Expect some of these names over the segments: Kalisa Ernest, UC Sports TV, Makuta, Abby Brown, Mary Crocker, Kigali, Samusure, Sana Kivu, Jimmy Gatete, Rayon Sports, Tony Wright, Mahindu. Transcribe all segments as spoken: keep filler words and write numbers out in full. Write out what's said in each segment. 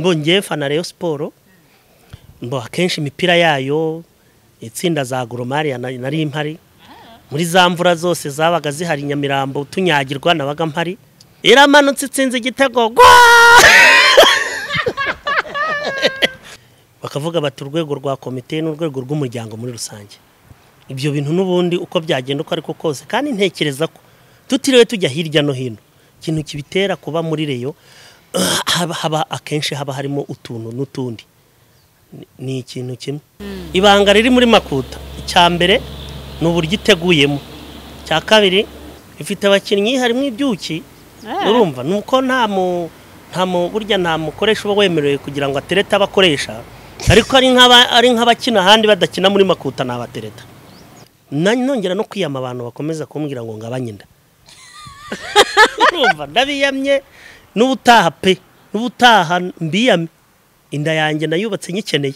ngo ngiye mfana Rayon Sports ngo akenshi imipira yayo itsinda za Goromaria nari impari muri za mvura zose zabaga zihari Nyamirambo tunyagirwa nabaga mpari iramanutse itsinze igitego bakavuga bati urwego rwa komite n'urwego rw'umuryango muri rusange ibyo bintu nubundi uko byagenda uko ariko kose kandi ntekereza ko tutiriwe tujya hirya no hino kintu kibitera kuba muri Rayon haba haba akenshi haba harimo utuntu n'utundi ni ikintu kimwe ibanga riri muri Makuta icyambere n'uburyo iteguyemo cya kabiri ifite abakinnyi harimo ibyuki urumva nuko nta mu nta mu burya nta mukoresha uba wemerewe kugira ngo atereta abakoresha ariko ari nk'aba ari nk'abakina handi badakina muri Makuta n'abatereta nongera no kwiyama abantu bakomeza kumbwira ngo ngabanyinda urumva ndabiyamye n'ubutaha pe n'ubutaha mbiyamye inda yanjye nayubatse nyikeneye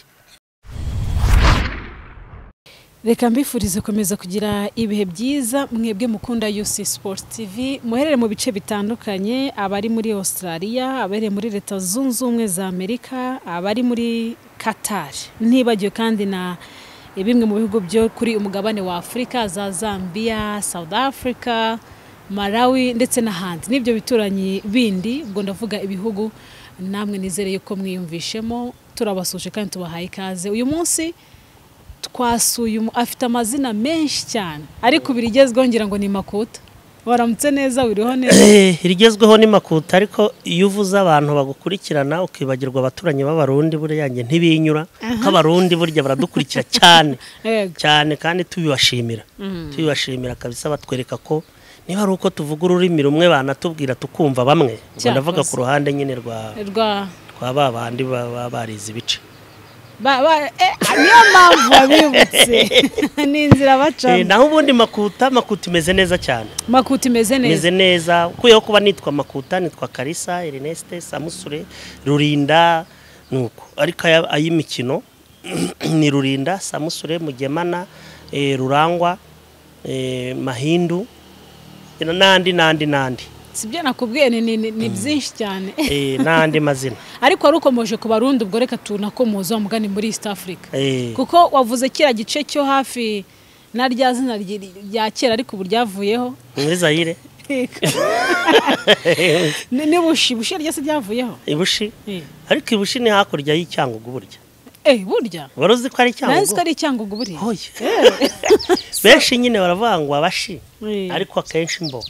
reka mbifurize komeza kugira ibihe byiza mwebwe mukunda U C Sports T V muherere mu bice bitandukanye abari muri Australia abari muri Leta Zunze Ubumwe za Amerika abari muri Qatar ntibagiwe kandi na bimwe mu bihugu byo kuri umugabane wa Afrika za Zambia South Africa Malawi ndetse n'ahandi nibyo bituranye bindi ngo ndavuga ibihugu namwe nizereye ko mwiyumvishemo turabasuje kandi tubahaye kaze uyu munsi twasuye afite amazina menshi cyane ariko birigezweho ngira ngo ni Makuta waramutse neza wiriho neza irigezweho ni Makuta ariko iyo uvuze abantu bagukurikirana ukibagirwa abaturanye b'abarundi buri yanjye ntibinyura k'abarundi burya baradukurikira cyane cyane kandi tubibashimira tubibashimira kabisa batwereka ko niba ari uko tuvuga ururimi rumwe banatubwira tukumva bamwe ndavuga ku ruhande nyine rwa rwa babandi barize ibice ba ba eh niyo mpamvu abibutse ni inzira bacamo naho ubundi Makuta Makuta imeze neza cyane Makuta imeze neza imeze neza kuyo kuba nitwa Makuta nitwa Kalisa Ernest Samusure Rulinda nuko ariko ayimikino ni Rulinda Samusure Mugemana eh Rurangwa eh Mahindu ina nandi nandi nandi sibyo nakubwiye ni ni byinshi cyane eh nandi mazina ariko ari ukomoje ku barundi ubwo reka tunakomoza umugani muri East Africa kuko wavuze kira gice cyo hafi na rya zina rya kera ariko buryavuyeho muri Zaire ni ni bushi bushi rya se byavuyeho ibushi ariko ibushi ni hakurya y'icyangugu burya eh burya barozi ko ari cyangugu nzi ko ari cyangugu burya benshi nyine baravangwa abashi ariko akenshi mbo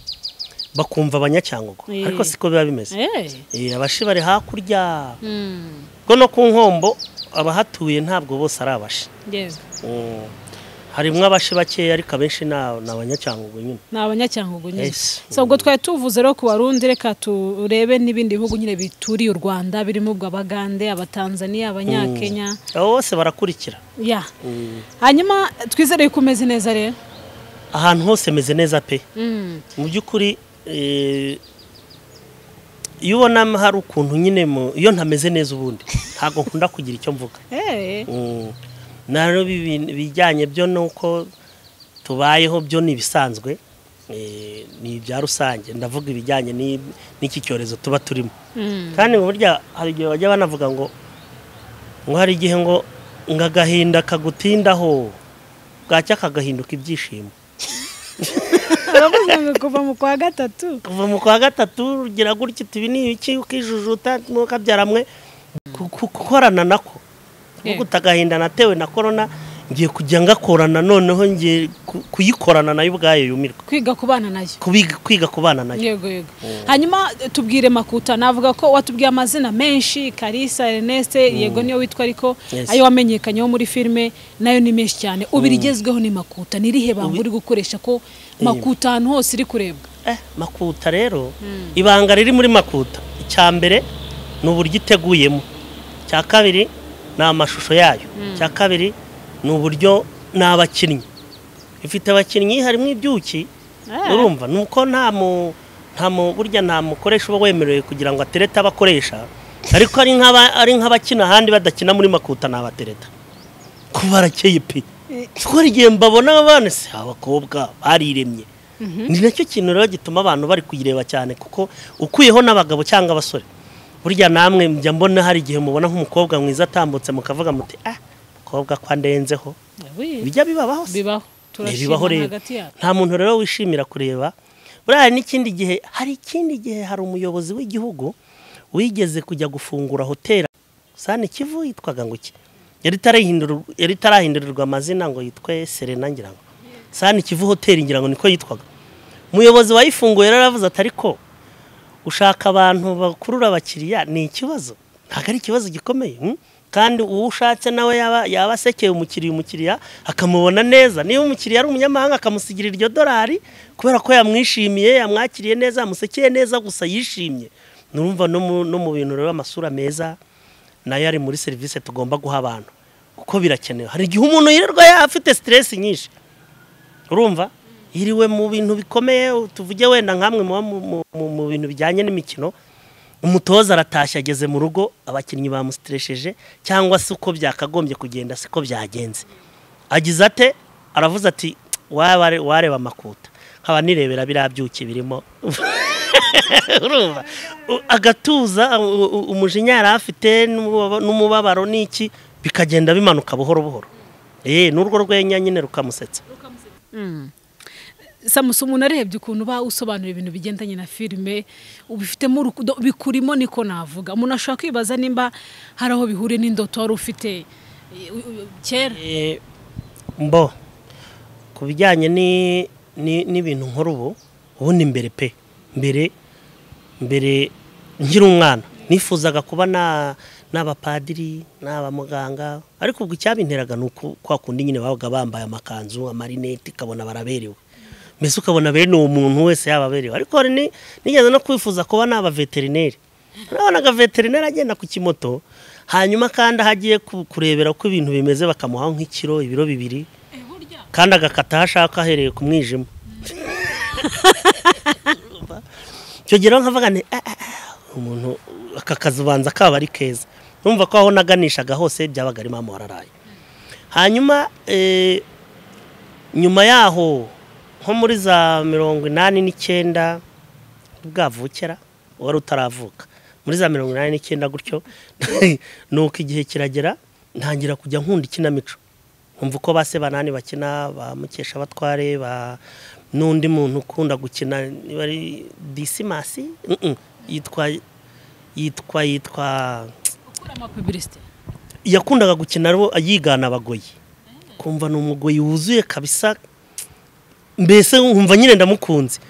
bakumva abanyacyangugu ariko siko biba bimeze eh abashi bari hakurya ko no ku nkombo abahatuye ntabwo bose ari abashi yego harimwe abashi bake ariko abenshi na abanyacyangugu nyine na abanyacyangugu nyine so ubwo twaye tuvuze rero ku Barundi reka turebe nibindi bihugu nyine bituriye u Rwanda birimo ubwo abagande abatanzania abanyakenya bose barakurikira ya hanyuma twizere kumeze neza rero ahantu hose meze neza pe mu byukuri iyo ubona hari ukuntu nyine iyo ntameze neza ubundi ntabwo nkunda kugira icyo mvuga naro bijyanye byo nuko tubayeho byo nibisanzwe ni ibya rusange ndavuga ibijyanye n'iki cyorezo tuba turimo kandi mu buryo hari igihe bajya banavuga ngo ngo hari igihe ngo ngagahinda kagutindaho bwacya kagahinduka ibyishimo kuva mu kwa gatatu kuva mu kwa gatatu ugira gutya tubi ni iki ukijujuta mukabyaramwe gukorana nako gutagahinda natewe na corona ngiye kujya ngakorana noneho ngiye kuyikorana nayo ubwayo yumirwa kwiga kubana nayo kwiga kubana nayo yego yego hanyuma tubwire Makuta navuga ko watubwiye amazina menshi Kalisa Ernest yego niyo witwa ariko ayo wamenyekanye muri filme nayo ni menshi cyane ubirigezweho ni Makuta nirihe bangu uri gukoresha ko Makuta ahantu hose iri kurebwa eh Makuta rero ibanga riri muri Makuta icyambere n'uburyo iteguyemo cya kabiri na amashusho yayo cya kabiri n'uburyo nabakinnyi ifite abakinnyi harimo ibyuki urumva nuko nta mu nta mu burya nta mukoresha uba wemerewe kugira ngo atereta abakoresha ariko ari nk'aba ari nk'abakina handi badakina muri Makuta n'abatereta kubarakeye pe twari giye mbabona abana se abakobwa bariremye ni nacyo kintu rero gituma abantu bari kuyireba cyane kuko ukuyeho nabagabo cyangwa abasore burya namwe mjya mbona hari gihe mubona nk'umukobwa mwiza atambutse mukavuga muti ah mukobwa kwandenzeho bijya bibabaho bibaho bibaho rero nta muntu rero wishimira kureba burya n'ikindi gihe hari ikindi gihe hari umuyobozi w'igihugu wigeze kujya gufungura hoteli sana Kivu yitwaga ngo iki yari tarahindurwa yari tarahindurirwa amazina ngo yitwe Serena ngira ngo sana Kivu hoteli ngira ngo niko yitwaga umuyobozi wayifunguye yaravuze atariko ushaka abantu bakurura abakiriya ni ikibazo ntago ari ikibazo gikomeye kandi uwushatse nawe yaba yabasekeye umukiriya umukiriya akamubona neza niyo umukiriya ari umunyamahanga akamusigira iryo dolari kubera ko yamwishimiye yamwakiriye neza amusekeye neza gusa yishimye nurumva no mu bintu rero amasura meza nayo ari muri service tugomba guha abantu kuko birakenewe hari gihe umuntu yirirwa afite stress nyinshi urumva iriwe mu bintu bikomeye tuvuge wenda nkamwe mu bintu bijyanye n'imikino umutoza aratashye ageze mu rugo abakinnyi bamustresheje cyangwa se uko byakagombye kugenda siko byagenze agize ate aravuze ati wabare wareba Makuta nkaba nirebera birabyuki birimo urumva agatuza umujinya yarafite n'umubabaro n'iki bikagenda bimanuka buhoro buhoro eh n'urwo rwenya nyine rukamusetsa Samusure narebye ukuntu ba usobanura ibintu bigendanye na filme ubifitemo bikurimo niko navuga umuntu ashaka kwibaza nimba haraho bihure n'indoto wari ufite cyera mbo kubijyanye ni n'ibintu nkuru ubu ubundi mbere pe mbere mbere ngira umwana nifuzaga kuba na n'abapadiri n'abamuganga ariko ubwo icyabinteraga nuko kwakundi nyine babaga bambaye amakanzu amarineti kabona baraberewe mbese ukabona bene uwo muntu wese yababerewe ariko ni nigeze no kwifuza kuba n'aba veterineri nabonaga veterineri agenda ku kimoto hanyuma kandi hagiye kurebera ko ibintu bimeze bakamuha nk'ikiro ibiro bibiri kandi agakata hashaka ahereye ku mwijima cyo gero nkavuga nti umuntu akakazubanza kaba ari keza numva ko aho naganishaga hose byabaga ari mama wararaye hanyuma eh nyuma yaho nko muri za mirongo inani n'icyenda bwavukera wari utaravuka muri za mirongo inani n'icyenda gutyo nuko igihe kiragera ntangira kujya nkunda ikinamico umva uko base banani bakina bamukesha batware ba n'undi muntu ukunda gukina bari disimasi yitwa yitwa yitwa yakundaga gukina yigana abagoyi kumva n'umugoyi wuzuye kabisa mbese umva nyine ndamukunze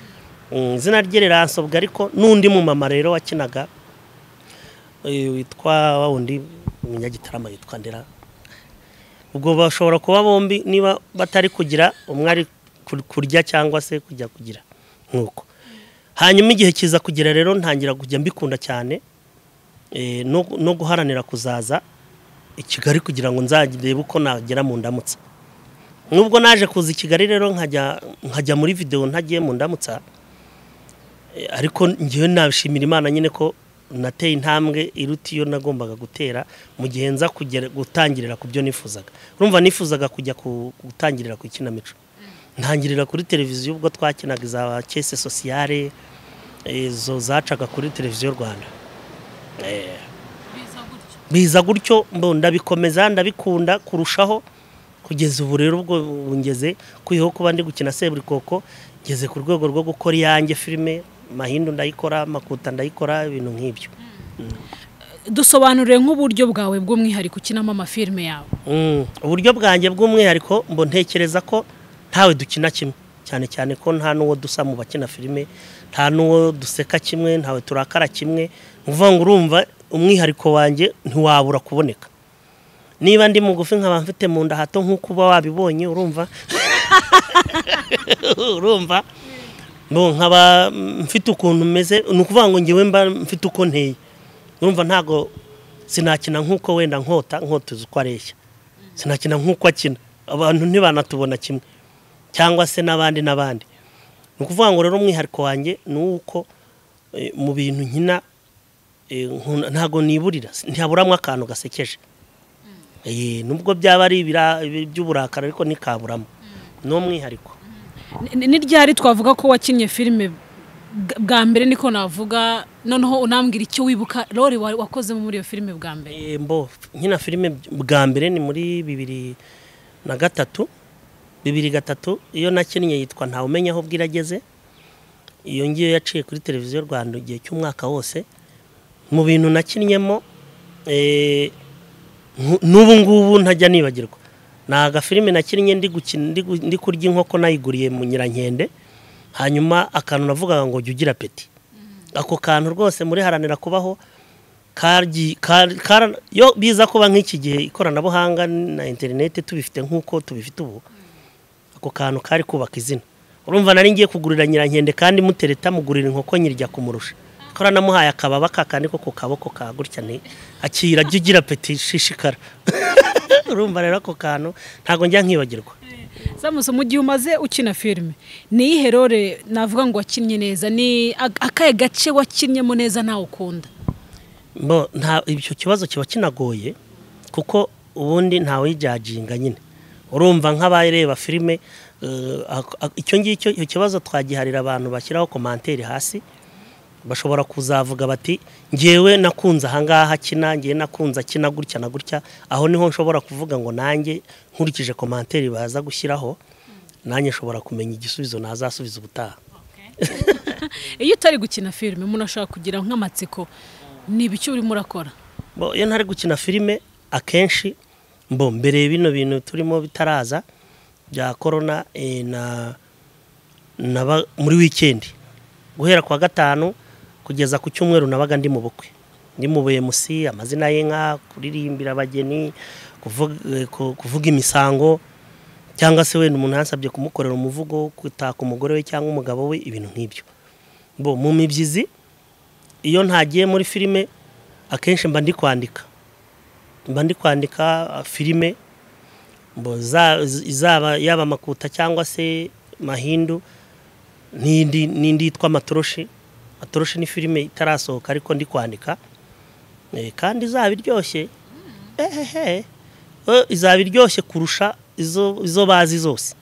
izina rye riransobwa ariko nundi mu mama rero wakinaga witwa wawundi Munyagitarama yitwa Ndera ubwo bashobora kuba bombi niba batari kugira umwari kurya cyangwa se kujya kugira nkuko hanyuma igihe kiza kugira rero ntangira kujya mbikunda cyane no guharanira kuzaza i Kigali kugira ngo nzagirebe uko nagera mu ndamutsa nubwo naje kuza Kigali rero nkajya nkajya muri video ntagiye mu ndamutsa ariko ngiye nabishimira Imana nyine ko nateye intambwe iruti yo nagombaga gutera mu gihe nza kugera gutangirira ku byo nifuzaga urumva nifuzaga kujya gutangirira ku ikinamico ntangirira kuri televiziyo ubwo twakinaga za Kese Sociale izo zacaga kuri televiziyo Rwanda eh biza gutyo mbonda bikomeza ndabikunda kurushaho kugeza ubu rero ubwo bungeze kwiho kuba ndi gukina seburi koko ngeze ku rwego rwo gukora yanjye filme Mahindu ndayikora Makuta ndayikora ibintu nk'ibyo dusobanurire nk'uburyo bwawe bw'umwihariko ukinamo amafilme yawe uburyo bwanjye bw'umwihariko mbo ntekereza ko ntawe dukina kimwe cyane cyane ko nta n'uwo dusa mu bakina filme nta n'uwo duseka kimwe ntawe turakara kimwe uvuga ngo urumva umwihariko wanjye ntiwabura kuboneka niba ndi mugufi nkaba mfite mu nda hato nkukuba wabibonye urumva urumva no nkaba mfite ukuntu meze nukuvuga ngo ngiwe mba mfite uko nteye urumva ntago sinakina nkuko wenda nkota nkotuza uko areshya sinakina nkuko akina abantu ntibanatubona kimwe cyangwa se nabandi nabandi nukuvuga ngo rero umwihariko wanjye nuko mu bintu nkina ntago niburira ntihaburamwe akantu gasekeje eh nubwo byaba ari by'uburakara ariko ni kaburamo no mwihariko ni ryari twavuga ko wakinye filme bwa mbere niko navuga noneho unambwira icyo wibuka Lori wakoze muri iyo filme bwa mbere. Eh mbo nkina filme bwa mbere ni muri bibiri na gatatu bibiri na gatatu iyo nakenye yitwa nta umenya aho bwirageze. Iyo ngiye yaciye kuri televiziyo Rwanda igihe cy'umwaka wose mu bintu nakinyemo eh nubu ngubu ntajya nibagirwa. Na gafilime nakinnye ndi gukina ndi kurya inkoko nayiguriye mu Nyirankende. Hanyuma akantu navuga ngo ugira peti. Ako kantu rwose muri haranira kubaho karyi kar yo biza kuba nk'iki gihe ikoranabuhanga na internet tubifite nkuko tubifite ubu. Ako kantu kari kubaka izina. Urumva nari ngiye kugurira Nyirankende kandi mutereta mugurira inkoko nyirya kumurusha. Kora namuhaye akababa kakandi ko kukaboko ka gutya ni akira ugira peti shishikara. Urumva rero ako kantu ntago njya nkibagirwa. Samuso mu gihe umaze ukina filme ni iherore navuga ngo wakinnye neza ni akaye gace wakinnyemo neza ntawe ukunda. Mbo nta ibyo kibazo kiba kinagoye kuko ubundi ntawe yijajinga nyine. Urumva nk'abayireba filme icyo ngicyo ikibazo twagiharira abantu bashyiraho commentaire hasi bashobora kuzavuga bati ngewe nakunza ahangaha kina ngiye nakunza kina gutya na gutya aho niho nshobora kuvuga ngo nanjye nkurikije commentaire baza gushyiraho nanjye nshobora kumenya igisubizo nazasubiza ubutaha. Iyo utari gukina filme umuntu ashaka kugira nk'amatsiko ni bicyo uri murakora? Bo iyo ntari gukina filme akenshi mbo mbere bino bintu turimo bitaraza bya corona e, na na muri weekend guhera kwa gatanu kugeza ku cyumweru nabaga ndi mu bukwe ndi mu B M C amazina y'inka kuririmbira abageni kuvuga kuvuga imisango cyangwa se we n'umuntu hasabye kumukorera umuvugo kwita ku mugore we cyangwa umugabo we ibintu nk'ibyo. Bo mu mibyizi iyo ntagiye muri filme akenshi mba ndi kwandika mba ndi kwandika filme mbo izaba yaba Makuta cyangwa se Mahindu nindi nindi twa matoroshi atoroshi ni filme itarasohoka ariko ndi kwandika e, kandi izabiryoshye mm. ehehe e, izabiryoshye kurusha izo izo bazi zose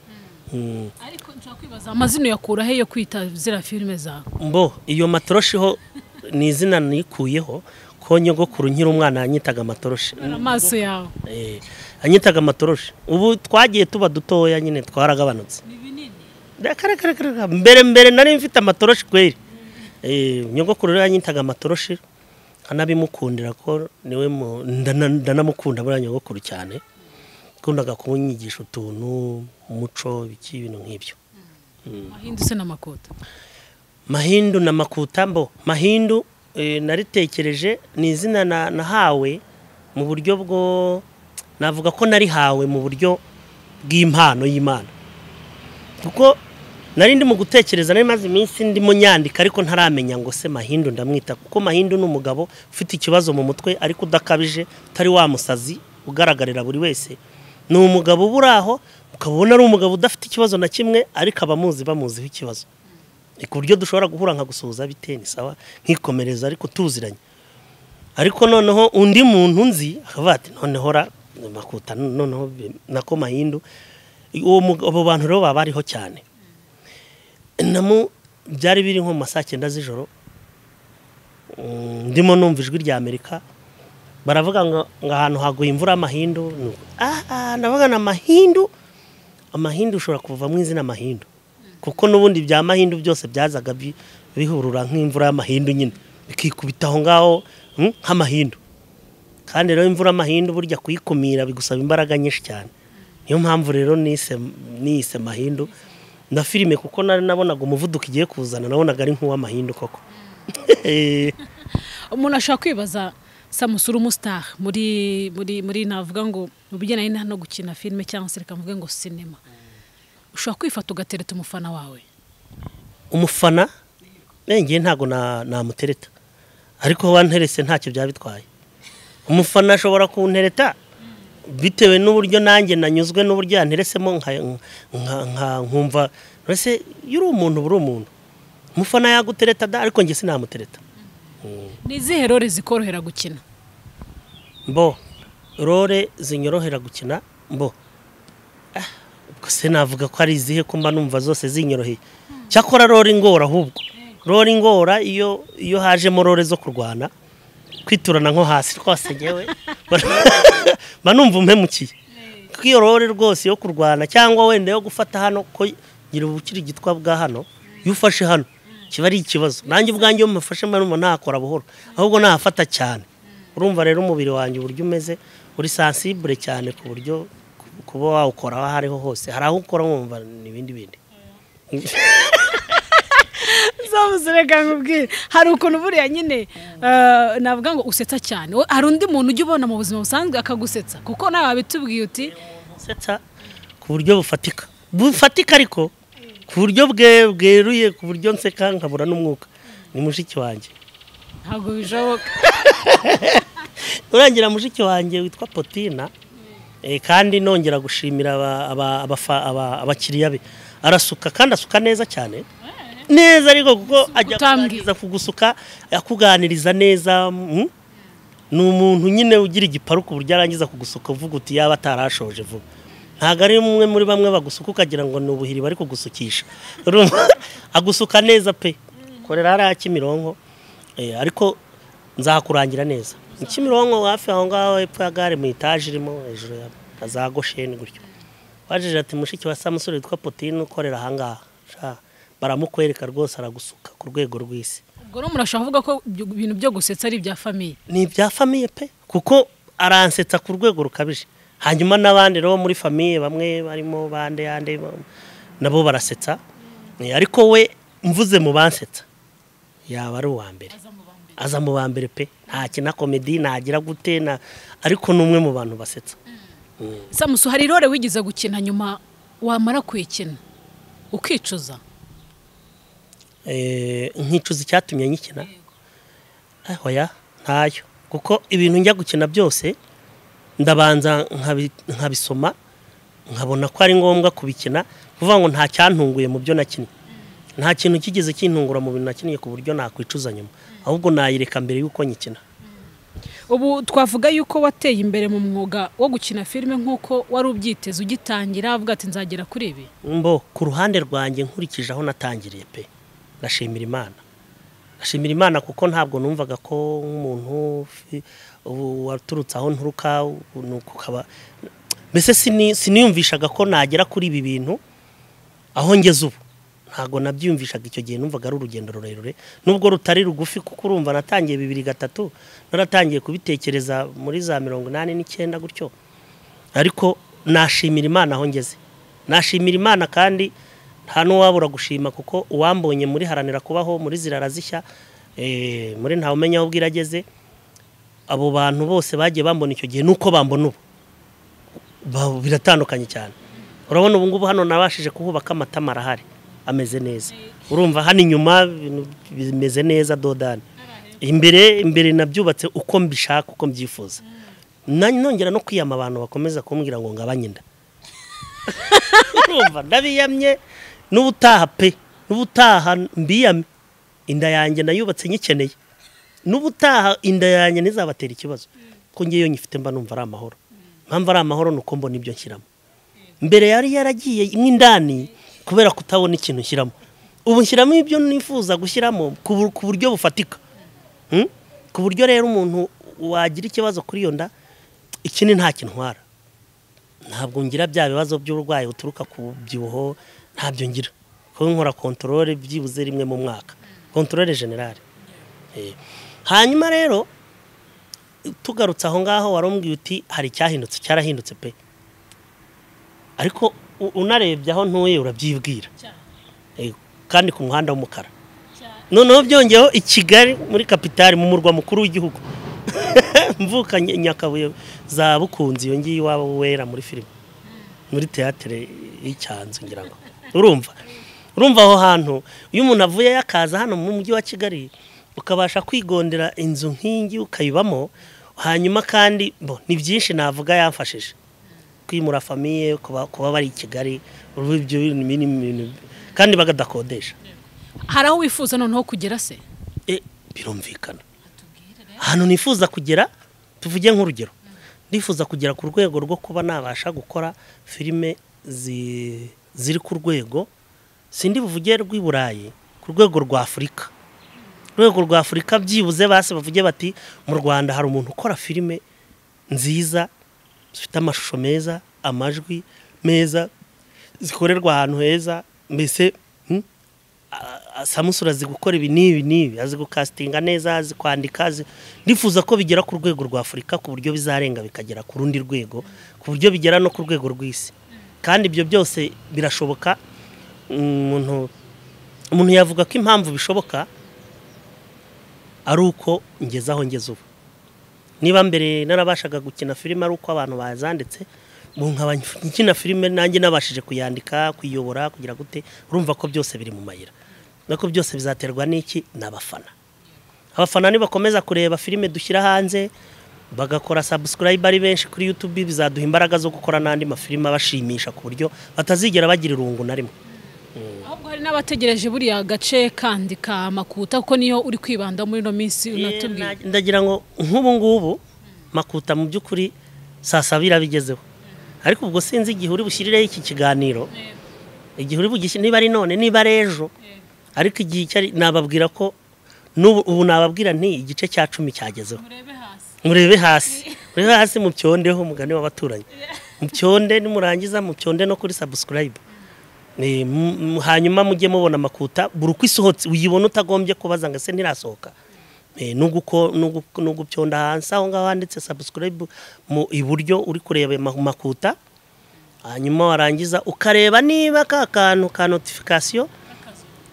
mm. mm. ariko twakwibaza amazina yakura heyo kwita zira filme za mbo iyo matoroshi ho ni izina nikuyeho konyo go kurunkira umwana anyitaga matoroshi amaso yawo eh anyitaga matoroshi ubu twagiye tuba dutoya nyine twaragabanutse ndakarakarakara mbere mbere nari mfite amatoroshi kweri eh nyoko kurura nyitaga amatoroshi anabimukundira ko niwe ndanamukunda buri nyoko kuru cyane kundaga kunyigisha utuntu umuco biki ibintu nk'ibyo. Mahindu se na Makuta Mahindu na Makuta mbo Mahindu naritekereje ni izina nahawe mu buryo bwo navuga ko nari hawe mu buryo bw'impano y'Imana kuko narindi mu gutekereza nari maze iminsi ndimo nyandika ariko ntaramenya ngo se Mahindu ndamwita kuko Mahindu n'umugabo ufite ikibazo mu mutwe ariko udakabije utari wa musazi ugaragarira buri wese ni umugabo buraho ukabona ari umugabo udafite ikibazo na kimwe ariko abamuzi bamuzi ikibazo ikuryo dushobora guhura nka gusuhuza biteni sawa nkikomereza ariko tuziranye ariko noneho undi muntu nzi akavuga ati noneho ra Makuta noneho nako Mahindu uwo bantu rero babariho cyane namu byari biri nko masake ndazijoro ndimo numva ijwi rya Amerika baravuga ngo ahantu haguye imvura Mahindu ah ah ndavuga na Mahindu amahindu ushobora kuva mu izina Mahindu kuko nubundi bya Mahindu byose byazaga bihurura nk'imvura y'amahindu nyine bikikubitaho ngaho nk'amahindu kandi rero imvura Mahindu burya kuyikumira bigusaba imbaraga nyinshi cyane. Iyo mpamvu rero nise nise Mahindu na filme kuko nari nabonaga umuvuduko igiye kuzana nabonaga ari nkuwa Mahindu koko. Umuntu ashaka kwibaza Samusure umustar muri muri muri navuga ngo ubijyana ina no gukina filme cyangwa se rekavuga ngo cinema ushaka kwifata ugatereta umufana wawe umufana nenge ntago na namutereta ariko wanterese ntacyo byabitwaye umufana ashobora kuntereta bitewe n'uburyo nanjye nanyuzwe n'uburyo yanteresemo nka nka nkumva rese yuri umuntu buri umuntu mufana yagutereta da ariko nge sinamutereta. Nizihe role zikorohera gukina? Mbo role zinyorohera gukina mbo ah ubwo se navuga ko ari izihe kumba numva zose zinyoroheye cyakora role ngora ahubwo rora ingora iyo iyo haje morore zo kurwana kwiturana nko hasi twase ngewe manumva umpemukiye kiyo rore rwose yo kurwana cyangwa wenda yo gufata hano ko ngira ubukiri gitwa bwa hano yufashe hano kiba ari ikibazo nanjye ubwanjye umufashe manuma ntakora buhoro ahubwo nafata cyane urumva rero umubiri wanjye uburyo umeze uri sensible cyane ku buryo kuba waukora hariho hose haraho ukora wumva nibindi bindi Samusure gangubwira hari ukuntu buriya nyine navuga ngo usetsa cyane hari undi muntu ujye ubona mu buzima busanzwe akagusetsa kuko nawe bitubwiye uti usetsa ku buryo bufatika bufatika ariko ku buryo bwe bweruye ku buryo nseka nkabura n'umwuka ni mushiki wanjye ntabwo bishoboka urangira mushiki wanjye witwa Potina kandi nongera gushimira abakiriya be arasuka kandi asuka neza cyane neza ariko kuko ajya kugusuka akuganiriza neza n'umuntu nyine ugira igiparu ku buryo arangiza kugusuka uvuga uti yaba atarashoje vuba ntago ari umwe muri bamwe bagusuka ukagira ngo ni ubuhiri bari kugusukisha agusuka neza pe korera hariya Kimironko ariko nzakurangira neza Kimironko hafi aho ngaho hepfo ya gare mu itaje irimo hejuru ya Kazagosheni gutyo wajeje ati mushiki wa Samusure witwa Potine ukorera aha ngaha baramukwereka rwose aragusuka ku rwego rw'isi. Ubwo no murashaka kuvuga ko ibintu byo gusetsa ari bya famille. Ni bya famille pe kuko aransetsa ku rwego rukabije. Hanyuma nabandi rero muri famille bamwe barimo bande yande nabo barasetsa. Ariko we mvuze mu bansetsa. Yaba ari uwa mbere. Aza mu bambere pe nta kina comedy nagira gute na ariko numwe mu bantu basetsa. Samusure hari rore wigize gukina nyuma wamara kwikina. Ukicuza eh nkicuza cyatumye nyikina aho ya ntayo kuko ibintu njya gukina byose ndabanza nkabisoma nkabona ko ari ngombwa kubikina kuvuga ngo nta cyantunguye mu byo nakinnye nta kintu kigeze kintungura mu bintu nakinnye ku buryo nakwicuza nyuma ahubwo nayireka mbere yuko nyikina ubu twavuga yuko wateye imbere mu mwuga wo gukina filme nkuko wari ubyiteze ugitangira avuga ati nzagera kuri ibi mbo ku ruhande rwanjye nkurikije aho natangiriye pe nashimira Imana nashimira Imana kuko ntabwo numvaga ko umuntu waturutse aho nturuka nuko kaba mbese siniyumvishaga ko nagera kuri ibi bintu aho ngeze ubu ntago nabyumvishaga icyo gihe numvaga ari urugendo rurerure nubwo rutari rugufi kuko urumva natangiye bibiri gatatu naratangiye kubitekereza muri za mirongo inani n'icyenda gutyo ariko nashimira Imana aho ngeze nashimira Imana kandi hano wabura gushima kuko uwambonye muri haranira kubaho muri zirarazishya eh muri nta umenya ubwirageze abo bantu bose bagiye bambona icyo gihe nuko bambona ubu biratandukanye cyane urabona ubu ngubu hano nabashije kuhubaka amatamara hari ameze neza urumva hano inyuma bimeze neza dodani imbere imbere nabyubatse uko mbishaka uko mbyifuza nongera no kwiyama abantu bakomeza kumbwira ngo ngabanyinda urumva ndabiyamye nubutaha pe nubutaha mbiyame inda yanjye nayubatse nyikeneye nubutaha inda yanjye nizabatera ikibazo ko ngiye yo nyifite mba numva ari amahoro mpamva ari amahoro nuko mbona ibyo nshyiramo mbere yari yaragiye imwe indani kubera kutabona ikintu nshyiramo ubu nshyiramo ibyo nifuza gushyiramo ku buryo bufatika ku buryo rero umuntu wagira ikibazo kuri iyo nda ikindi nta kintwara ntabwo ngira bya bibazo by'urwayi uturuka ku byibuho ntabyo ngira ko nkora controle byibuze rimwe mu mwaka controle generale eh hanyuma rero tugarutse aho ngaho warombwiye uti hari cyahindutse cyarahindutse pe ariko unarebye aho ntuye urabyibwira eh kandi ku muhanda w'umukara noneho byongeho i Kigali muri kapitali mu murwa mukuru w'igihugu mvuka Nyakabuye za Bukunzi yo ngiye iwabo wera muri filime muri theatre y'Icyanzu ngira ngo urumva urumva aho hantu iyo umuntu avuye yakaza hano mu mujyi wa Kigali ukabasha kwigondera inzu nkingi ukayibamo hanyuma kandi bo ni byinshi navuga yamfashije kwimura famille kuba bari i Kigali urubyo ibintu kandi bagadakodesha haraho wifuza noneho kugera se eh birumvikana hano nifuza kugera tuvuge nk'urugero nifuza kugera ku rwego rwo kuba nabasha gukora filime ziri ku rwego sindi buvuge rw'iburayi ku rwego rwa Afrika rwego rwa Afrika byibuze base bavuge bati mu Rwanda hari umuntu ukora filime nziza zifite amashusho meza, amajwi meza, zikorerwa ahantu heza, mbese hmm? Samusure azi gukora ibi nibi nibi, azi gukastinga neza, azi kwandika, ndifuza ko bigera ku rwego rwa Afrika ku buryo bizarenga bikagera ku rundi rwego, ku buryo bigera no ku rwego rw'isi. Kandi ibyo byose birashoboka. Umuntu umuntu yavuga ko impamvu bishoboka ari uko ngezaho ngeze ubu. Niba mbere narabashaga gukina filime ari uko abantu bazanditse, nkina filime nanjye nabashije kuyandika, kuyobora, kugira gute, urumva ko byose biri mu mayira. Nako byose bizaterwa n'iki n'abafana. Abafana ni bakomeza kureba filime dushyira hanze, bagakora subscribe ari benshi kuri YouTube, bizaduha imbaraga zo gukora nandi mafilime abashimisha ku buryo batazigera bagira irungu na rimwe. Ahubwo hari nabategereje buri agace kandi ka Makuta kuko niyo uri kwibanda muri no minsi unatubwiye. Ndagira ngo nk'ubu ngubu Makuta mu byukuri saa sabira bigezeho. Ariko ubwo sinzi igihe uri bushirireho iki kiganiro, igihe uri bugishe niba ari none niba rejo, ariko igihe cyari nababwira ko nubu ubu nababwira nti igice cya cumi cyagezeho. Murebe hasi. Murebe hasi. Murebe hasi mu cyondeho mugane w'abaturanye. Mu cyonde nimurangiza mu cyonde no kuri subscribe. Ni hanyuma mujye mubona Makuta buri kwisohotse uyibona utagombye kubaza ngo se ntirasohoka. Nuguko nugu cyonda hansa aho ngaho handitse subscribe mu iburyo uri kureba Makuta, hanyuma warangiza ukareba niba kakantu ka notification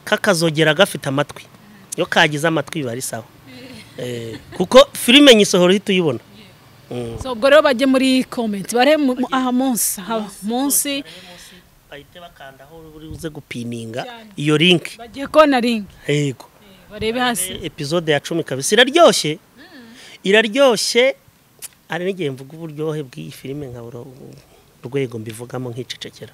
kakazogera gafite amatwi. Yo kagize amatwi bari sawa. Eh kuko filime nyisohoro hituyibona. So ubwo rero bajye muri comment bare aha monsi monsi bahite bakanda aho uri uze gupininga iyo link. Bagiye kona link. Yego. Barebe hasi episode ya cumi kabisa iraryoshye. Iraryoshye ari n'igihe mvuga uburyohe bw'iyi filime nka urwego mbivugamo nk'icecekera.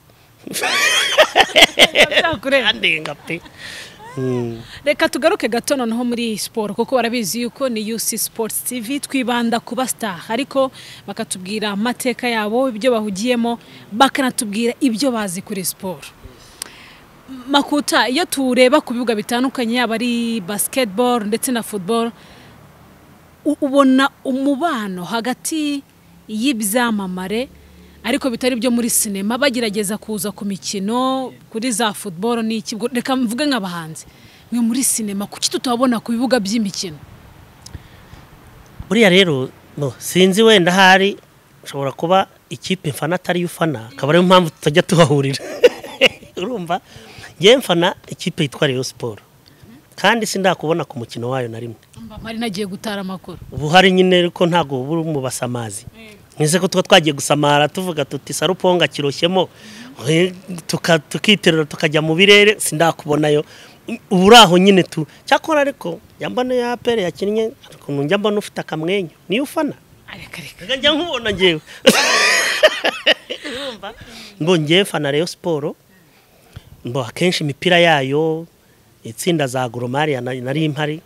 Reka tugaruke gato noneho muri sport kuko barabizi yuko ni U C Sports T V twibanda ku bastar ariko bakatubwira amateka yabo ibyo bahugiyemo bakanatubwira ibyo bazi kuri sport. Makuta iyo tureba ku bibuga bitandukanye abari basketball ndetse na football ubona umubano hagati y'ibyamamare ariko bitari byo muri sinema bagerageza kuza ku mikino kuri za football ni iki reka mvuge nk'abahanzi mwe muri sinema kuki tutabona ku bibuga by'imikino buriya rero no sinzi wenda hari ushobora kuba ikipe mfana atari ufana akaba ari impamvu tutajya tuhahurira urumva ngiye mfana ikipe yitwa Rayon Sports kandi sindakubona ku mukino wayo na rimwe mba mari nagiye gutara makuru ubu hari nyine riko ntago buri mu basamazi nise ko twa twagiye gusamara tuvuga tuti saruponga kiroshyemo tukiterera tukajya mu birere sindakubonayo uburaho nyine tu cyakora ariko yambana ya pere yakinnye ukuntu njya mbana ufite akamwenyo ni ufana areka reka njya nkubona ngewe urumva ngo ngiye fana Rayon Sports mbo akenshi imipira yayo itsinda za Goromari nari impari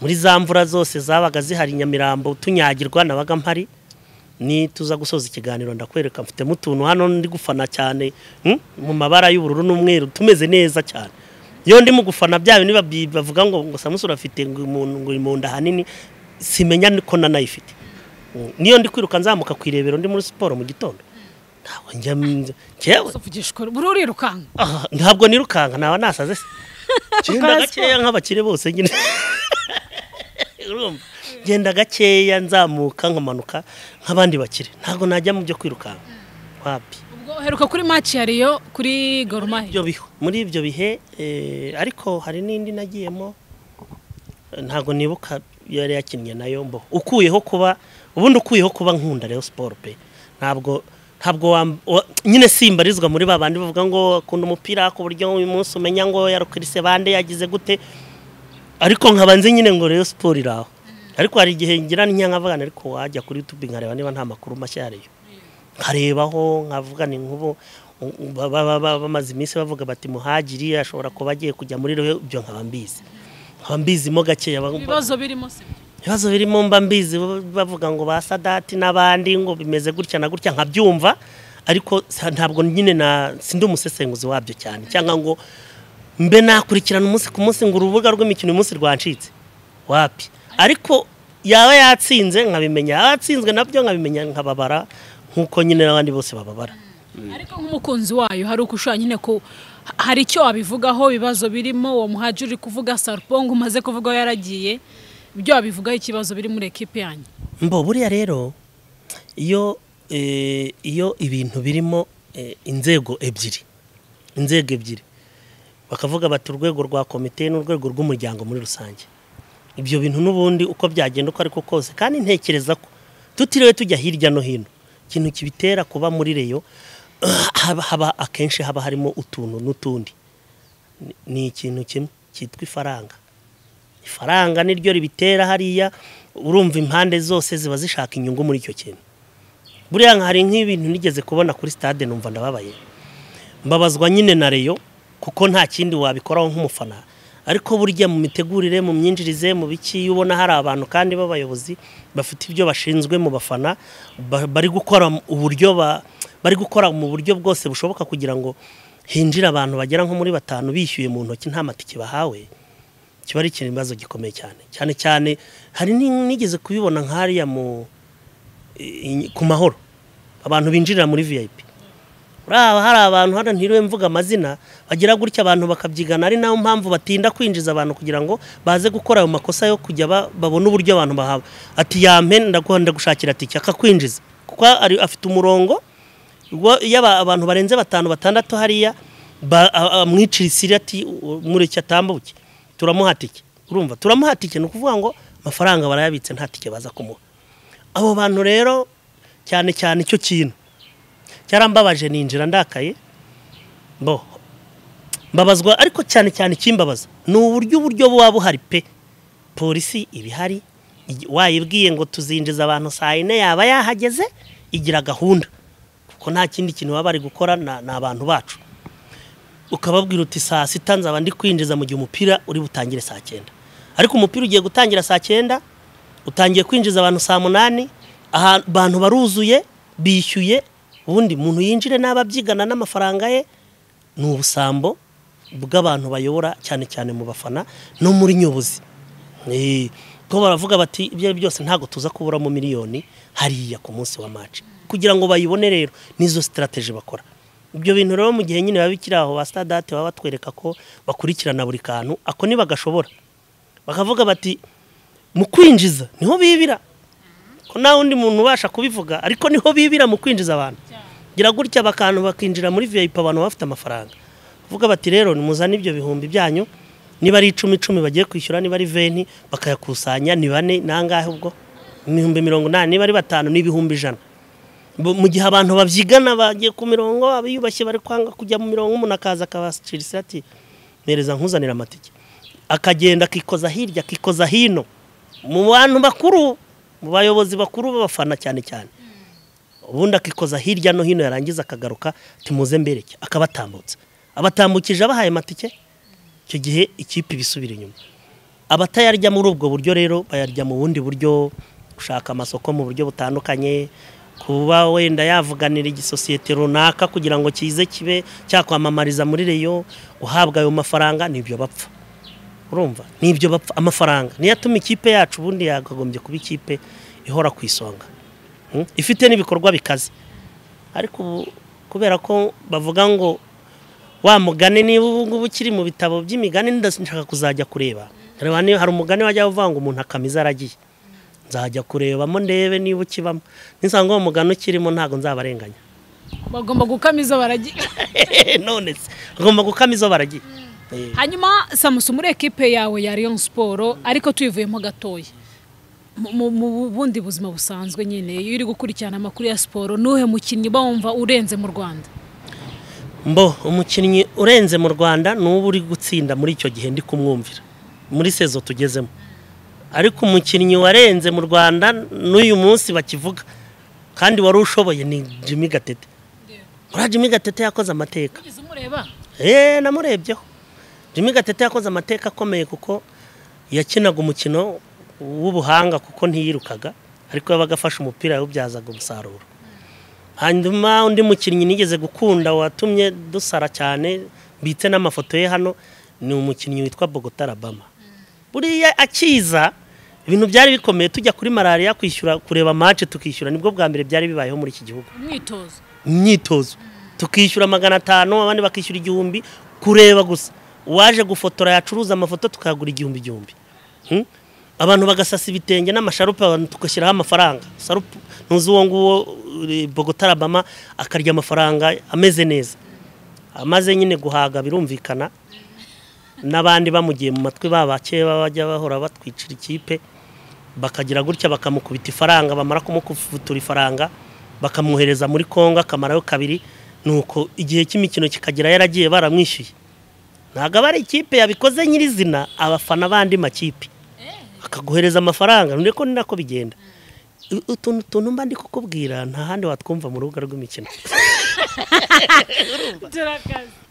muri zamvura zose zabaga zihari Nyamirambo tunyagirwa nabaga mpari ni tuza gusoza ikiganiro ndakwereka mfite mutuntu hano ndi gufana cyane mu mabara y'ubururu n'umweru tumeze neza cyane yo ndi mu gufana byawe niba bavuga ngo ngo Samusure afite ngo imunda hanini simenya ko nanayifite niyo ndi kwiruka nzamuka kwirebero ndi muri siporo mu gitondo ntabwo njya cyewe sofugishikora buri urirukanga ah ntabwo nirukanga naba nasaze genda gakeya nk'abakire bose nyine urumva genda gakeya nzamuka nkamanuka nk'abandi bakire ntago najya mu byo kwirukanka wapi ubwo heruka kuri match yariyo kuri Gormahe byo biho muri ibyo bihe ariko hari nindi nagiyemo ntago nibuka yari yakinnye nayo mbo ukuyeho kuba ubundi ukuyeho kuba nkunda Rayon Sports pe ntabwo ntabwo nyine simbarizwa muri babandi bavuga ngo akunda umupira ku buryo uyu munsi umenya ngo yarukrise bande yagize gute ariko nkabanze nyine ngo Rayon Sports iraho ariko hari gihe ngira n'inyankavugana ariko wajya kuri YouTube nkareba niba nta makuru mashya yariyo nkarebaho nkavuga ni nkubo bamaze iminsi bavuga bati muhagiri ashobora kuba agiye kujya muri Rayon byo nkabambizi nkabambizi mo gakeya ibibazo birimo se ibibazo birimo mbambizi bavuga ngo basadati n'abandi ngo bimeze gutya na gutya nkabyumva ariko ntabwo nyine na sindi umusesenguzi wabyo cyane cyangwa ngo mbe nakurikirana umunsi ku munsi ngo urubuga rw'imikino umunsi rwancitse wapi ariko yaba yatsinze nkabimenya atsinzwe nabyo nkabimenya nkababara nkuko nyine nabandi bose bababara ariko nk'umukunzi wayo hari ukushanya nyine ko hari icyo abivugaho bibazo birimo uwo muhajuri kuvuga Sarpongo umaze kuvuga yaragiye ibyo abivugaho ikibazo biri muri equipe yanyu mbo buriya rero iyo eh iyo ibintu birimo inzego ebyiri inzego ebyiri bakavuga bati urwego rwa komite n'urwego rw'umuryango muri rusange ibyo bintu nubundi uko byagenda uko ariko kose kandi ntekereza ko tutiriwe tujya hirya no hino ikintu kibitera kuba muri reyo haba akenshi haba harimo utuntu n'utundi ni ikintu kimwe cyitwa ifaranga ifaranga niryo ribitera hariya urumva impande zose ziba zishaka inyungu muri icyo kintu buriya nkari nk'ibintu nigeze kubona kuri stade numva ndababaye mbabazwa nyine na reyo kuko nta kindi wabikoraho nk'umufana ariko burya mu mitegurire mu myinjirize mu biki ubona hari abantu kandi babayobozi bafite ibyo bashinzwe mu bafana bari gukora uburyo bari gukora mu buryo bwose bushoboka kugira ngo hinjire abantu bagera nko muri batanu bishyuye mu ntoki nta matike bahawe kiba ari ikintu ikibazo gikomeye cyane cyane cyane hari nigeze kubibona nk'ariya mu ku mahoro abantu binjirira muri V I P Uraho hari abantu hada ntiruwe mvuga amazina bagira gutya abantu bakabyigana ari naho mpamvu batinda kwinjiza abantu kugira ngo baze gukora ayo makosa yo kujya babona uburyo abantu bahaba ati yampe ndaguhanda gushakira tike akakwinjiza kuko ari afite umurongo yaba abantu barenze batanu batandatu hariya mwicira isirati muri cyatambuke turamuhatike urumva turamuhatike no kuvuga ngo amafaranga barayabitse ntatike baza kumuha abo bantu rero cyane cyane cyo kintu cyarambabaje ninjira ndakaye bo mbabazwa ariko cyane cyane kimbabaza n'uburyo buryo bwa buhari pe polisi ibihari wayibwiye ngo tuzinjiza abantu sayine yaba yahageze igira gahunda kuko nta kindi kintu baba bari gukora na abantu bacu ukababwira uti saa sita nzaba ndi kwinjiza mu gihe umupira uri butangire saa cyenda ariko umupira ugiye gutangira saa cyenda utangiye kwinjiza abantu saa munani abantu baruzuye bishyuye ubundi muntu yinjire nababyigana n'amafaranga ye n'ubusambo bw'abantu bayobora cyane cyane mu bafana no muri nyobozi eh ko baravuga bati ibyo byose ntago tuza kubura mu miliyoni hariya ku munsi wa match kugira ngo bayibone rero nizo strategy bakora ibyo bintu rero mu gihe nyine babikiraho ba stadate baba batwereka ko bakurikirana buri kantu ako ni bagashobora bakavuga bati mu kwinjiza niho bibira ko na undi muntu ubasha kubivuga ariko niho bibira mu kwinjiza abantu gira gutya bakantu bakinjira muri V I P abantu bafite amafaranga vuga bati rero nimuzana ibyo bihumbi byanyu niba ari icumi icumi bagiye kwishyura niba ari venti bakayakusanya ni bane nangahe ubwo ibihumbi mirongo inani niba ari batanu ni ibihumbi ijana mu gihe abantu babyigana bagiye ku mirongo abiyubashye bari kwanga kujya mu mirongo umuntu akaza akabashirisha ati mereza nkuzanira amatike akagenda akikoza hirya akikoza hino mu bantu bakuru mu bayobozi bakuru babafana cyane cyane ubundi akikoza hirya no hino yarangiza akagaruka timuze mbere cya akabatambutsa abatambukije abahaye matike cyo gihe ikipe bisubira inyuma abatayarya muri ubwo buryo rero bayarya mu bundi buryo gushaka amasoko mu buryo butandukanye kuba wenda yavuganira igisosiyete runaka kugira ngo kize kibe cyakwamamariza muri reyo uhabwa ayo mafaranga nibyo bapfa urumva nibyo bapfa amafaranga niyo atuma ikipe yacu ubundi yakagombye kuba ikipe ihora kwisonga ifite n'ibikorwa bikaze ariko kubera ko bavuga ngo wa mugane niba ubu ngubu ukiri mu bitabo by'imigani ndashaka kuzajya kureba reba niba hari umugani wajya uvanga umuntu akamiza aragiye nzajya kurebamo ndebe niba ukibamo nisanga uwo mugani ukirimo ntago nzabarenganya bagomba gukamiza baragiye none se bagomba gukamiza baragiye hanyuma Samusure equipe yawe ya Rayon Sports ariko tuyivuyemo gatoya mu bundi buzima busanzwe nyine iyo uri gukurikirana amakuru ya sport nuhe mukinnyi bawumva urenze mu Rwanda mbo umukinnyi urenze mu Rwanda n'ubu uri gutsinda muri icyo gihe ndi kumwumvira muri sezo tugezemo ariko umukinnyi warenze mu Rwanda n'uyu munsi bakivuga kandi wari ushoboye ni Jimmy Gatete ura Jimmy Gatete yakoze amateka eh namurebyeho Jimmy Gatete yakoze amateka akomeye kuko yakinaga umukino w'ubuhanga kuko ntiyirukaga ariko yabaga afashe umupira yawubyazaga umusaruro hanyuma undi mukinnyi nigeze gukunda watumye dusara cyane bite n'amafoto ye hano ni umukinnyi witwa Bogota Alabama buriya akiza ibintu byari bikomeye tujya kuri malaria kwishyura kureba match tukishyura nibwo bwa mbere byari bibayeho muri iki gihugu imyitozo imyitozo tukishyura magana atanu abandi bakishyura igihumbi kureba gusa waje gufotora yacuruza amafoto tukagura igihumbi igihumbi hmm? Abantu bagasasa ibitenge n'amasharupe abantu tukashyiraho amafaranga sarupe ntuzi uwo nguwo Bogota Bama akarya amafaranga ameze neza amaze nyine guhaga birumvikana nabandi bamugiye mu matwi babakeye babajya bahora batwicira ikipe bakagira gutya bakamukubita ifaranga bamara kumukufutura ifaranga bakamuhereza muri Kongo akamarayo kabiri nuko igihe cy'imikino kikagira yaragiye baramwishyuye naga bari ikipe yabikoze nyirizina abafana bandi makipe akaguhereza amafaranga ndiko ninako bigenda utuntu tuntu mba ndiko kubwira nta handi watwumva mu rubuga rw'imikino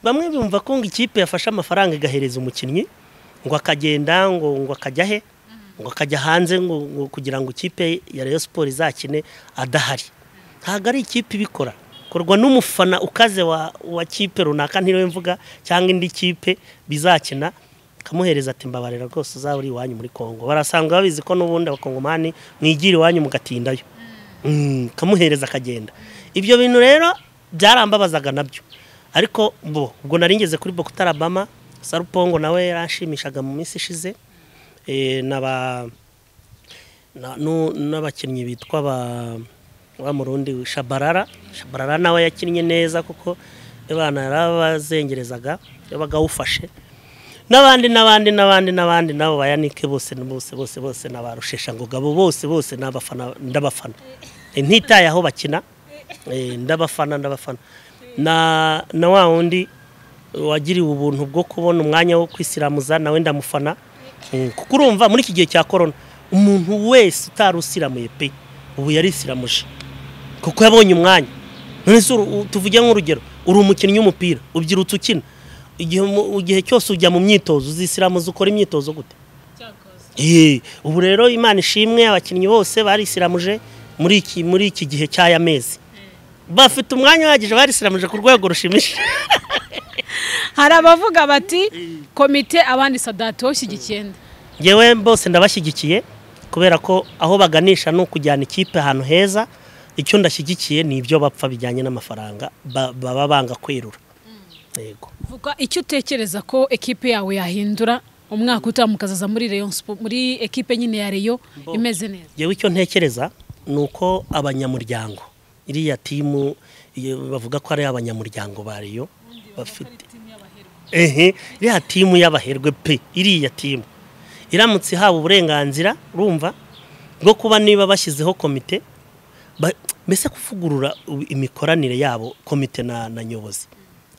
bamwe bumva ko ikipe yafasha amafaranga igahereza umukinnyi ngo akagenda ngo ngo akajya he ngo akajya hanze ngo kugira ngo ikipe ya Rayon Sports izakine adahari ntago ari ikipe ibikora korwa n'umufana ukaze wa wa kipe runaka ntiriwe mvuga cyangwa indi kipe bizakina kamuhereza ati mbabarira rwose uzaba uri wanyu muri Kongo barasanga babizi ko n'ubundi abakongomani mwigira wanyu mugatindayo mm kamuhereza akagenda ibyo bintu rero byarambabazaga nabyo ariko bo ubwo naringeze kuri Bogota Bama Sarupongo nawe yarashimishaga mu minsi ishize eh naba n'abakinnyi bitwa ba wa murundi Shabarara Shabarara nawe yakinnye neza kuko abana yarabazengerezaga yabaga ufashe nabandi nabandi nabandi nabandi nabo bayanike bose bose bose bose nabarushesha ngo gabo bose bose nabafana ndabafana ntitaye aho bakina ndabafana ndabafana na na wa wundi wagiriwe ubuntu bwo kubona umwanya wo kwisiramuza nawe ndamufana kuko urumva muri iki gihe cya corona umuntu wese utarusiramuye pe ubu yarisiramuje kuko yabonye umwanya none tuvuge nk'urugero uri umukinnyi w'umupira ubyirutse ukina igihe ugihe cyose ujya mu myitozo zisiramu zukora imyitozo gute eh ubu rero Imana ishimwe abakinnyi bose barisiramuje muri iki muri iki gihe cy'aya mezi bafite umwanya wagije barisiramuje ku rwego rushimishije hari abavuga bati komite abandi sadato shigikenda ngewe bose ndabashyigikiye kubera ko aho baganisha no kujyana ikipe hano heza icyo ndashyigikiye ni ibyo bapfa bijyanye n'amafaranga baba banga kwirura yego vuga icyo utekereza ko equipe yawe yahindura umwaka utamukazaza muri Rayon Sports muri equipe nyine ya Rayon imeze neza yewe icyo ntekereza nuko abanyamuryango iri ya team bavuga ko ari abanyamuryango ba Rayon bafite ehe iri ya team y'abaherwe pe iri ya team iramutse haba uburenganzira urumva bwo kuba niba bashyizeho komite mbese kuvugurura imikoranire yabo komite na na nyobozi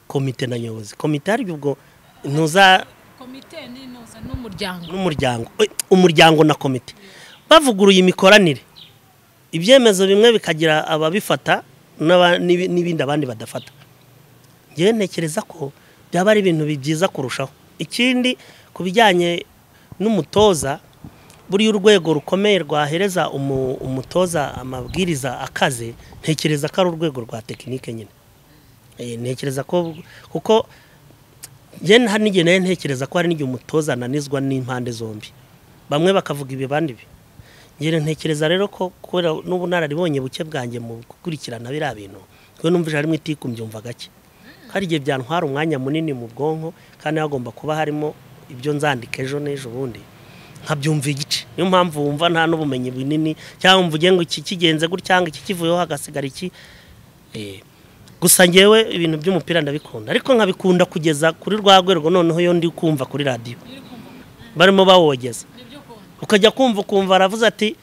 komite na nyobozi komite ari bwo ntuza komite ni ntuza n'umuryango n'umuryango umuryango na komite bavuguruye imikoranire ibyemezo bimwe bikagira ababifata n'ibindi abandi badafata ngiye ntekereza ko byaba ari ibintu byiza kurushaho ikindi kubijyanye n'umutoza buri urwego rukomeye rwahereza umutoza amabwiriza akaze ntekereza ko ari urwego rwa tekinike nyine ntekereza ko kuko je ntanige naye ntekereza ko ari n'igi umutoza nanizwa n'impande zombi bamwe bakavuga ibi bandi bi ngire ntekereza rero ko kubera n'ubunararibonye buke bwanjye mu gukurikirana bira bintu kwe numvije harimo itikubyumva gake karije byantwara umwanya munini mu bwonko kandi hagomba kuba harimo ibyo nzandike ejo n'ejo bundi nkabyumva igice niyo mpamvu wumva nta n'ubumenyi binini cyangwa mvuge ngo iki kigenze gutyanga iki kivuyeho hagasigara iki eh gusa ngewe ibintu by'umupira ndabikunda ariko nkabikunda kugeza kuri rwagwerego noneho yo ndi kumva kuri radio barimo bawogeza ukajya kumva kumva aravuze ati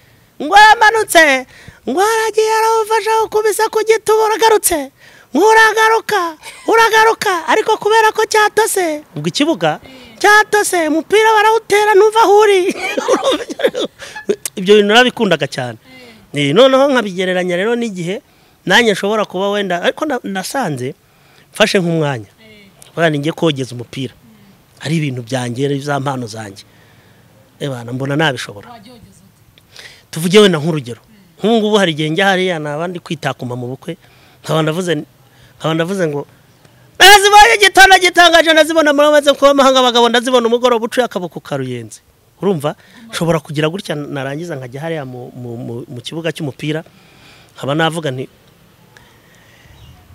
ngo yamanutse ngo aragiye aravasha ukubisa kugituboragarutse nkuragaruka uragaruka ariko kubera ko cyatose ubwo ikibuga cyatose umupira barawutera numva huri ibyo bintu nabikundaga cyane noneho nkabigereranya rero n'igihe nanye nshobora kuba wenda ariko nasanze mfashe nk'umwanya bwana ngiye kogeza umupira ari ibintu byangere bizampano zanjye ebana mbona nabishobora tuvuge wenda nk'urugero nk'ungu ubu hari genge hari ya nabandi kwitakuma mu bukwe nkabanda vuze nkabanda vuze ngo nazibonye gitona gitangaje nazibona muramaze kuba mahanga bagabo ndazibona umugoro bucu yakaboko karuyenze urumva nshobora kugira gutya narangiza nkajya hari mu kibuga cy'umupira haba navuga nti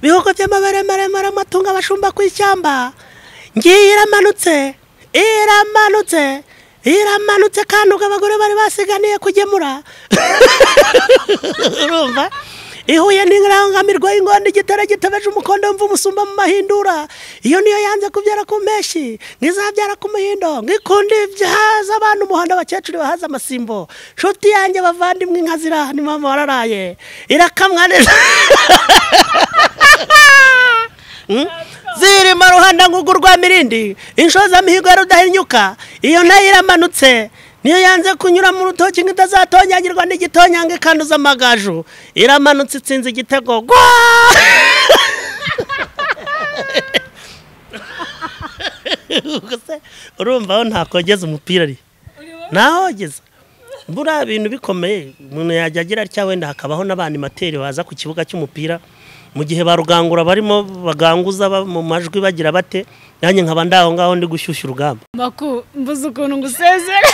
bihoko by'amabare maremare amatunga bashumba ku ishyamba ngiramanutse iramanutse iramanutse kandi abagore bari basiganiye kugemura urumva Ihuye n'ingirangamirwa y'ingondi gitera gitabeje umukondo mvu musumba mu mahindura iyo niyo yanze kubyara kumeshi ngizabyara ku muhindo ngikundi byaza abantu muhanda bakecuri bahaza amasimbo shuti yange bavandimwe inkazira ni mama wararaye irakamwa neza ziri maruhanda ngugurwa mirindi inshoza mihigo rudahinyuka iyo nayiramanutse niyo yanze kunyura mu rutoki ngitazatonyagirwa n'igitonyanga kanduza amagaju iramanutse itsinze igitego go urumva aho ntakogeza umupira ari nahogeza bura bintu bikomeye umuntu yajya agira atya wenda hakabaho nabandi materi waza ku kibuga cy'umupira mu gihe barugangura barimo baganguza mu majwi bagira bate nanjye nkaba ndaho ngaho ndi gushyushya urugamba Maku mbuze ukuntu ngusezera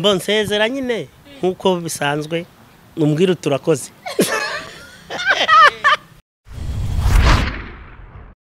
mbonsezera nyine nkuko bisanzwe umbwira turakoze